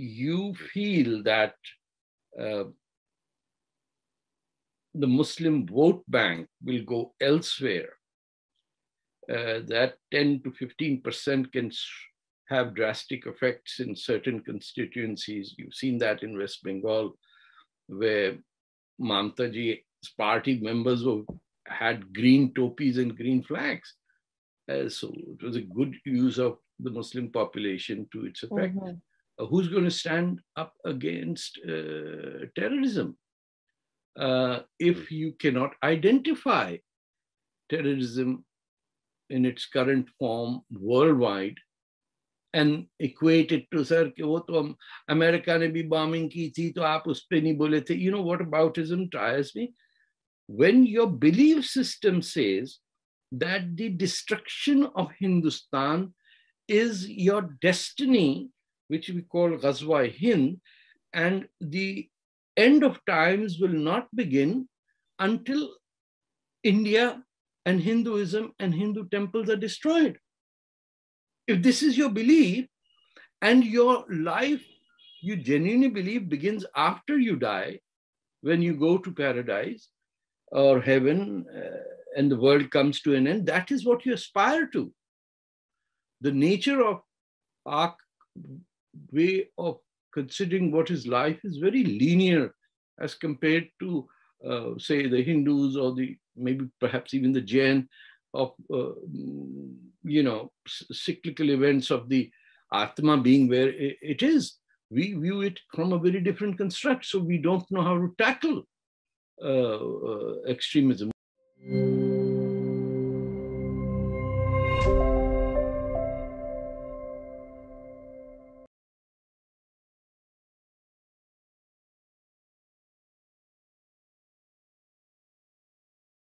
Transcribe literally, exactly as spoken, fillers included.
you feel that uh, the Muslim vote bank will go elsewhere, uh, that ten to fifteen percent can have drastic effects in certain constituencies. You've seen that in West Bengal, where Mamtaji's party members were, had green topis and green flags. Uh, so it was a good use of the Muslim population to its effect. Mm-hmm. Uh, who's going to stand up against uh, terrorism? Uh, if you cannot identify terrorism in its current form worldwide and equate it to, sir, ki wo to America ne bhi bombing ki thi, to aap us pe nahi bole the. You know what aboutism tires me? When your belief system says that the destruction of Hindustan is your destiny, which we call Ghazwa-e-Hind, and the end of times will not begin until India and Hinduism and Hindu temples are destroyed. If this is your belief, and your life, you genuinely believe, begins after you die, when you go to paradise or heaven, uh, and the world comes to an end, that is what you aspire to. The nature of our way of considering what is life is very linear as compared to, uh, say, the Hindus or the maybe perhaps even the Jain of, uh, you know, cyclical events of the atma being where it is. We view it from a very different construct, so we don't know how to tackle uh, uh, extremism. Mm.